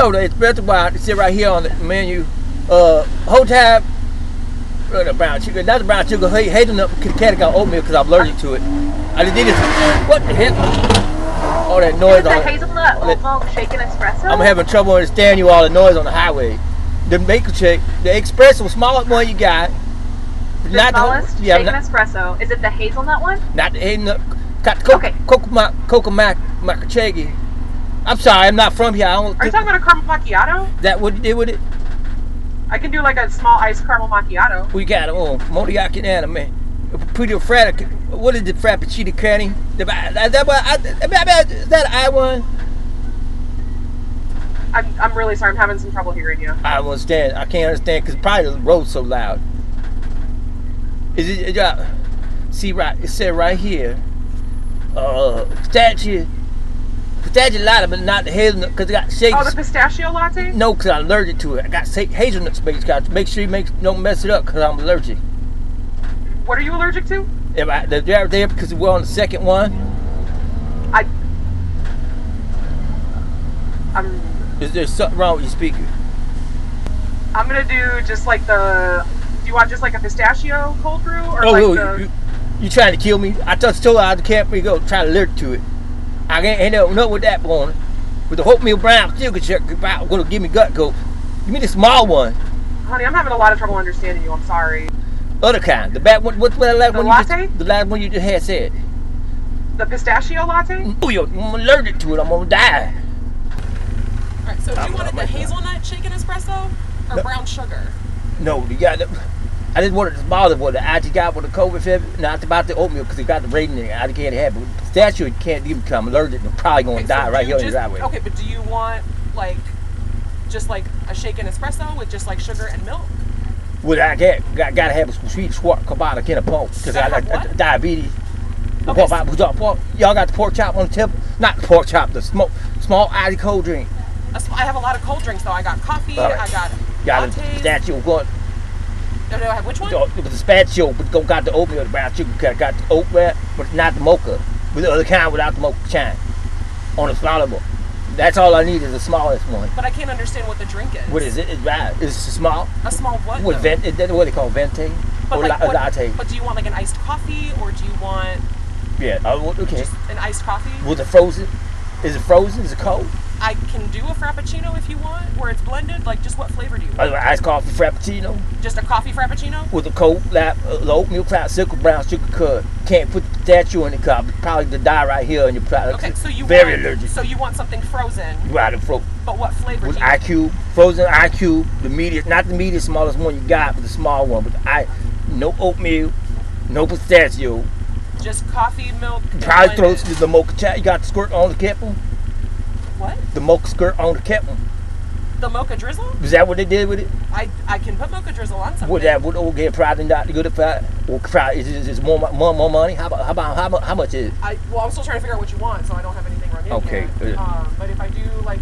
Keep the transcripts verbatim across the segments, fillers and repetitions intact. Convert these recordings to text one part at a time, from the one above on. No, the expensive wine sit right here on the menu. Uh, whole time, uh, the brown sugar, not the brown sugar, hazelnut Connecticut oatmeal because I'm allergic to it. I just did this. What the heck? All that noise. Is that hazelnut oat milk shaken espresso? I'm having trouble understanding you all the noise on the highway. The maker check, the espresso, smallest one you got. The not smallest the, yeah, shaken not, espresso. Is it the hazelnut one? Not the hazelnut. Got co okay. Coca Coca Mac Macachegi. I'm sorry, I'm not from here. I don't Are you talking about a caramel macchiato? That would do with it. I can do like a small iced caramel macchiato. We got oh, Modiaki anime. Pretty frappe. What is the frappuccino candy? Is that what I, is that I one? I'm I'm really sorry. I'm having some trouble hearing you. I understand. I can't understand because probably the road's so loud. Is it? Uh, see right. It said right here. Uh, pistachio, pistachio latte, but not the hazelnut because it got shakes. Oh, the pistachio latte? No, because I'm allergic to it. I got hazelnut space. Got to make sure you make don't mess it up because I'm allergic. What are you allergic to? If I, they're there because we're on the second one. I. I'm. Is there something wrong with your speaker? I'm gonna do just like the. Do you want just like a pistachio cold brew or oh, like oh, the? You, You trying to kill me? I just told her I can't really go try to alert to it. I can't end up, up with that one. With the wholemeal brown sugar check, I'm gonna give me gut go. Give me the small one. Honey, I'm having a lot of trouble understanding you. I'm sorry. Other kind. The bad one. What's the last the one? Latte? You just, the last one you just had said. The pistachio latte. Oh, yo, I'm allergic to it. I'm gonna die. All right. So, do you wanted the hazelnut shaken espresso or no, brown sugar? No, you got it. I didn't want it to bother with it. I just got with the COVID fever. Not about the oatmeal because it got the rating in it. I can't have it. Pistachio can't even come allergic. I'm probably going to okay, die so right here just, in the driveway. Okay, but do you want like just like a shaken espresso with just like sugar and milk? Well, I got got, got to have a sweet squat kabata can of pork because I got like, diabetes. Okay, so y'all got the pork chop on the tip? Not the pork chop, the smoke, small icy cold drink. I have a lot of cold drinks though. I got coffee. Right. I got got lattes. Pistachio one. No, no, which one? The pistachio, but go got the oatmeal, the brown sugar, got the oatmeal, but not the mocha. With the other kind without the mocha shine. On a smaller. That's all I need is the smallest one. But I can't understand what the drink is. What is it? It's right. It's small. A small what? What, vent, is that what they call venti? But or like, la, what, latte. But do you want like an iced coffee or do you want Yeah, I want okay. Just an iced coffee? With a frozen? Is it frozen? Is it cold? I can do a frappuccino if you want, where it's blended. Like, just what flavor do you want? Iced coffee frappuccino. Just a coffee frappuccino? With a cold lap, uh, oatmeal classical brown sugar curd. Can't put the pistachio in the cup. Probably to die right here in your product. Okay, so you very want, allergic. So you want something frozen? Right, frozen. But what flavor? With I Q, frozen I Q, the medium, not the medium smallest one you got, but the small one. But I, no oatmeal, no pistachio. Just coffee, milk. Probably throw the mocha chat. You got the squirt on the kettle. What? The mocha skirt on the kettle. The mocha drizzle? Is that what they did with it? I I can put mocha drizzle on something. Would that would old get probably not good if I or probably is just more more more money? How about how about how much how much is it? I well I'm still trying to figure out what you want, so I don't have anything right now. Okay. Yet. Um, but if I do like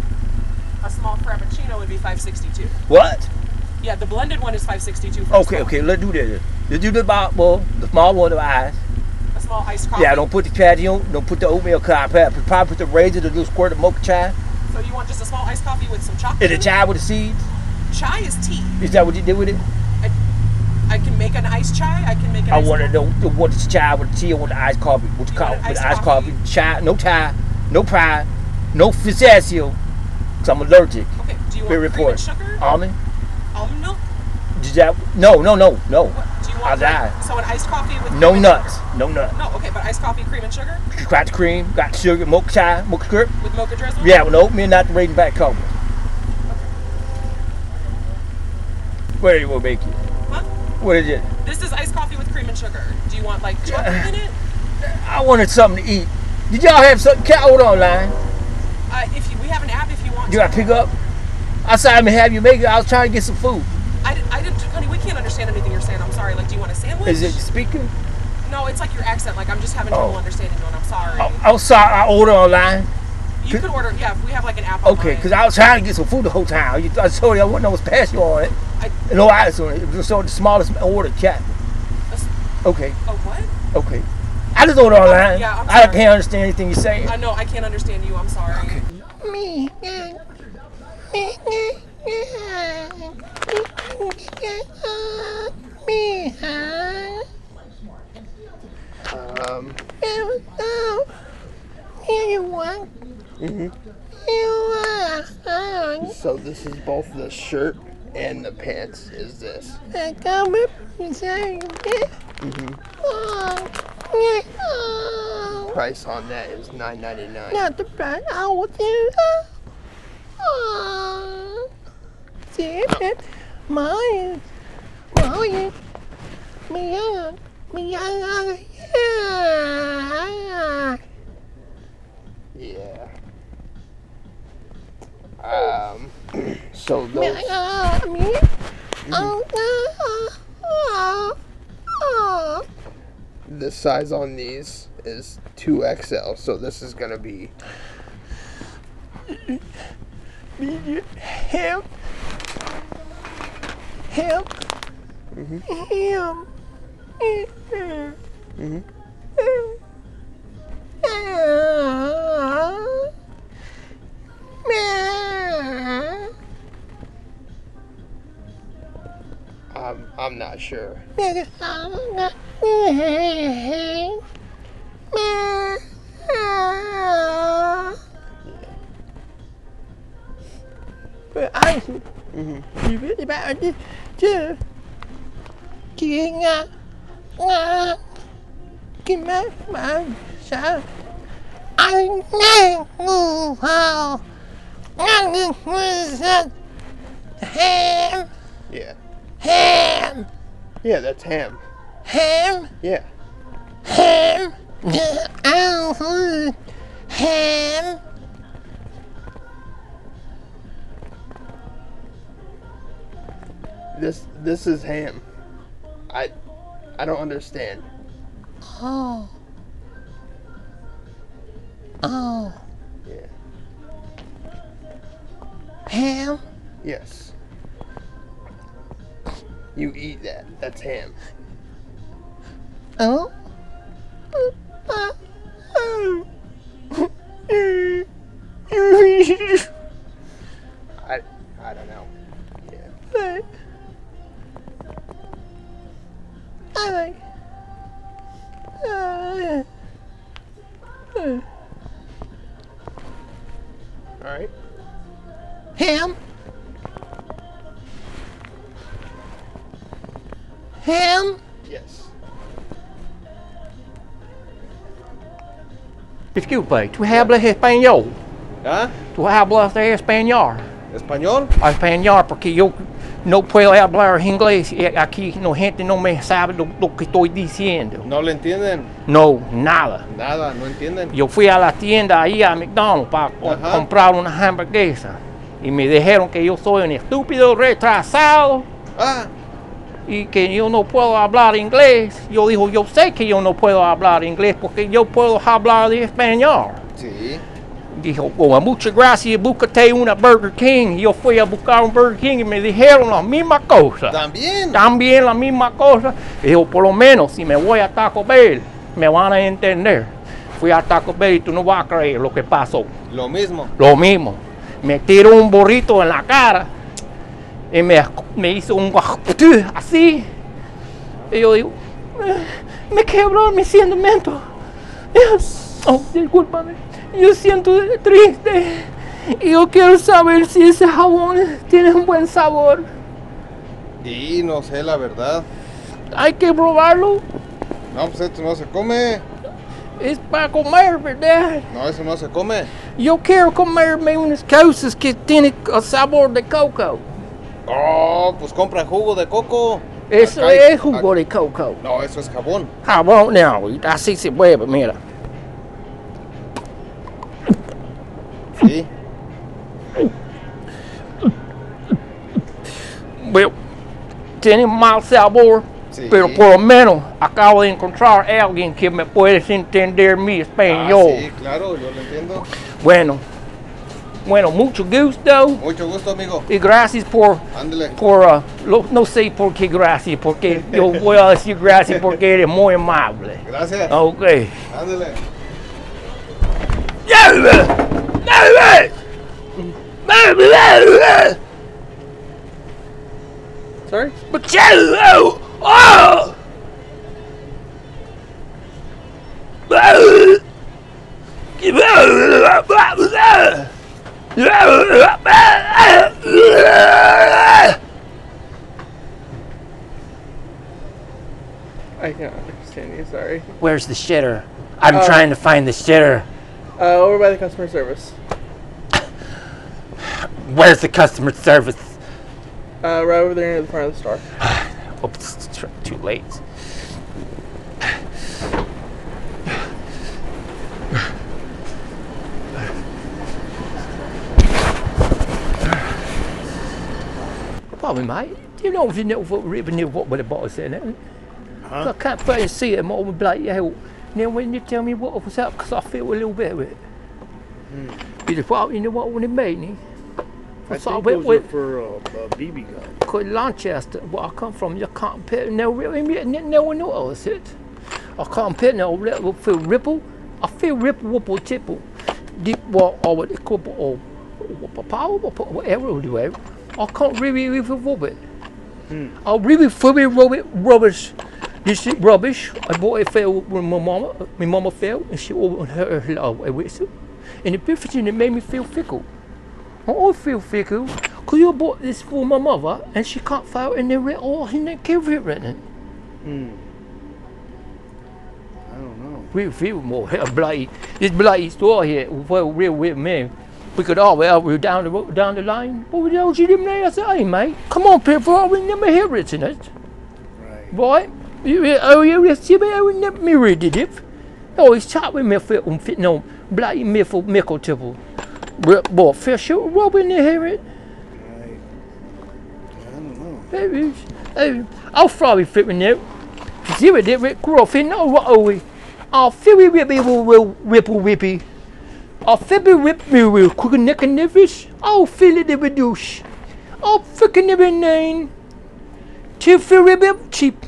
a small frappuccino, it would be five sixty two. What? Yeah, the blended one is five sixty two. Okay, small. okay, let's do that. Let's do the bottle, the small one of ice. Small iced coffee. Yeah, don't put the patty on, don't put the oatmeal coffee. Probably put the razor, the little squirt of mocha chai. So you want just a small iced coffee with some chocolate? Is it chai with the seeds? Chai is tea. Is that what you did with it? I, I can make an iced chai, I can make an I want to know what is chai with the tea or with the iced coffee. What's called with the iced coffee? Chai, no chai, no pie, no pistachio, because I'm allergic. Okay, do you want cream and sugar? Almond? Almond milk? Did that, no, no, no, no. What? Do you want like, so an iced coffee with no nuts, sugar? no nuts. No, okay, but iced coffee, cream and sugar. Got the cream, got the sugar, mocha chai, mocha skirt. With mocha drizzle. Yeah, with oatmeal, not the rating back cover. Okay. Where you will make it? Huh? What is it? This is iced coffee with cream and sugar. Do you want like chocolate uh, in it? I wanted something to eat. Did y'all have something? Hold on, line. Uh, if you, we have an app, if you want. You got to pick up. I said I'm gonna have you make it. I was trying to get some food. I didn't, I didn't, honey, we can't understand anything you're saying. I'm sorry. Like, do you want a sandwich? Is it speaking? No, it's like your accent. Like, I'm just having trouble oh. understanding you, and I'm sorry. Oh, I'm sorry. I order online. You could order, yeah, if we have like an app online. Okay, because I was trying to get some food the whole time. You, I told you I wasn't always past you on it. I, no ice on it. It was so the smallest order, chat. Okay. Oh, what? Okay. I just order online. Oh, yeah, I'm sorry. I can't understand anything you're saying. I know. I can't understand you. I'm sorry. Okay. Me. Yeah. Um. Mm-hmm. So this is both the shirt and the pants. Is this? Mm-hmm. Price on that is nine ninety-nine. Not the price. I will do. Oh, it. My, my, my, my. Yeah. Yeah. Um. So those. Mm-hmm. The size on these is two X L, so this is gonna be. Help! Help! Mm-hmm. Help! Mm-hmm. I'm, I'm not sure. But I mm-hmm. You really about this too. Getting up. Give me my shot. I know how I was at ham. Yeah. Ham. Yeah, that's ham. Ham? Yeah. Ham. Ham. This this is ham. I I don't understand. Oh. Oh. Yeah. Ham? Yes. You eat that. That's ham. Oh. I I don't know. Yeah. I like. Uh, uh. Alright. Ham. Ham? Yes. Disculpe, tu hablas espanhol? Hã? Tu hablas espanhol? Espanhol? Espanhol, porque eu não puedo hablar inglês e aqui no gente não me sabe do, do que estou dizendo. Não lo entienden? No, nada. Nada, no entienden. Yo fui a la tienda ahí a McDonald's para uh-huh. comprar una hamburguesa y me dijeron que yo soy un estúpido retrasado ah. y que yo no puedo hablar inglés. Yo digo, yo sé que yo no puedo hablar inglés porque yo puedo hablar de español. Sí. Dijo, oh, muchas gracias, búscate una Burger King. Yo fui a buscar un Burger King y me dijeron la misma cosa. También. También la misma cosa. Dijo, por lo menos si me voy a Taco Bell, me van a entender. Fui a Taco Bell y tú no vas a creer lo que pasó. Lo mismo. Lo mismo. Me tiró un burrito en la cara y me, me hizo un así. Y yo digo, me quebró mi sentimiento. Oh, discúlpame. Yo siento triste y yo quiero saber si ese jabón tiene un buen sabor. Y no sé la verdad. Hay que probarlo. No, pues esto no se come. Es para comer, ¿verdad? No, eso no se come. Yo quiero comerme unas cosas que tienen sabor de coco. Oh, pues compra jugo de coco. Eso acá es jugo acá. De coco. No, eso es jabón. Jabón, no, así se mueve, mira. Sí. Bueno, tiene mal sabor, sí. Pero por lo menos acabo de encontrar a alguien que me puede entender mi español. Ah, sí, claro, yo lo entiendo. Bueno, bueno, mucho gusto. Mucho gusto, amigo. Y gracias por, por uh, lo, no sé por qué gracias, porque yo voy a decir gracias porque eres muy amable. Gracias. Ok. Ándale. ¡Yale! ¡Dale! Sorry? Oh! I can't understand you, sorry. Where's the shitter? I'm uh, trying to find the shitter. Uh, over by the customer service. Where's the customer service? Uh, right over there near the front of the store. Oops, it's too late. Probably, mate. You don't even know what ribbon knew what with a bottle's in it. Huh? I can't fucking see it, I'm all bloody hell. Now when you tell me what was up, because I feel a little bit of it. Mm. You just well, you know what when it made me? I, I think those were for uh, uh, B B gun. Because Lanchester, where I come from, you can't put no really no one knows it. I can't put no little feel ripple. I feel ripple wobble tipple. Deep what or what couple or power whatever do I I can't really even rub it. I'll really fully rub it rubbish. This is rubbish. I bought it fell when my mama my mama fell and she all her her whistle. And the difference in it made me feel fickle. I all feel fickle, because you bought this for my mother and she can't find it in the all in the carrier written. Hmm. I don't know. We feel more bloody this bloody store here with real weird men. We could all well we're down the road down the line. What would you do now? I said, hey mate, come on people, we never hear it in it. Right. Right? You oh you I never me did it. Oh he's chat with me fit on fit no bloody miffle mickle tipple. But fish you rubbing the hear it. Right. I don't know. Baby, I'll probably fit with you. See what did Rick Groff in no what are we? I'll feel we whippy will whipple whippy. I'll feel me whip me will cook a neck and nervous. I'll feel it every douche. I'll fucking every nine. Till feel a bit cheap.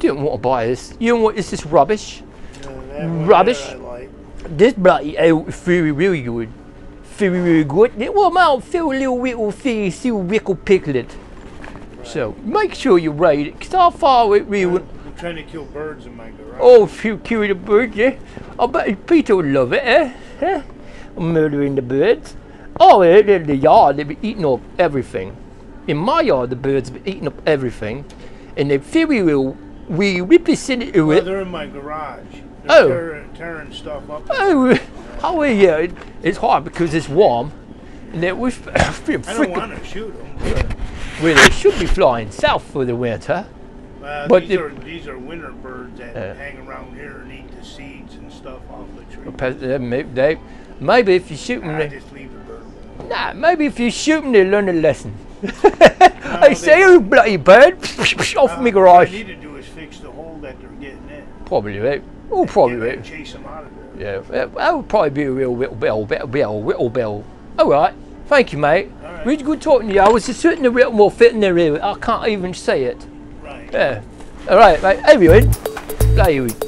You don't want to buy this. You don't want this is rubbish. No, rubbish. Like. This bloody out feel really good. Feel really good. It will mount feel a little little feel still wickle piglet. Right. So make sure you rate it, cause how far it really would. I'm trying to kill birds in my garage. Oh, if you kill the birds, yeah. I bet Peter would love it, eh? Huh? Murdering the birds. Oh, in the yard they've been eating up everything. In my yard the birds have been eating up everything. And they feel will we represent it. Well, they're in my garage. They're oh. tearing, tearing stuff up. Oh, oh yeah, it, it's hard because it's warm. And it was I don't want to shoot them. Well, they should be flying south for the winter. Uh, but these, the, are, these are winter birds that uh, hang around here and eat the seeds and stuff off the tree. They, maybe if you shoot them, nah, they, just leave the bird alone. Nah, maybe if you shoot them, they learn a lesson. No, I say, you bloody bird, off uh, my garage. What you need to do is fix the hole that they're getting in. Probably right. Oh, and probably right. Chase them out of there. Yeah, that would probably be a real whittle bell, whittle bell, whittle bell. All right, thank you, mate. All right. Really good talking to you. I was just sitting a little more fit in there. I can't even say it. Yeah. All right, mate. Anyway, play.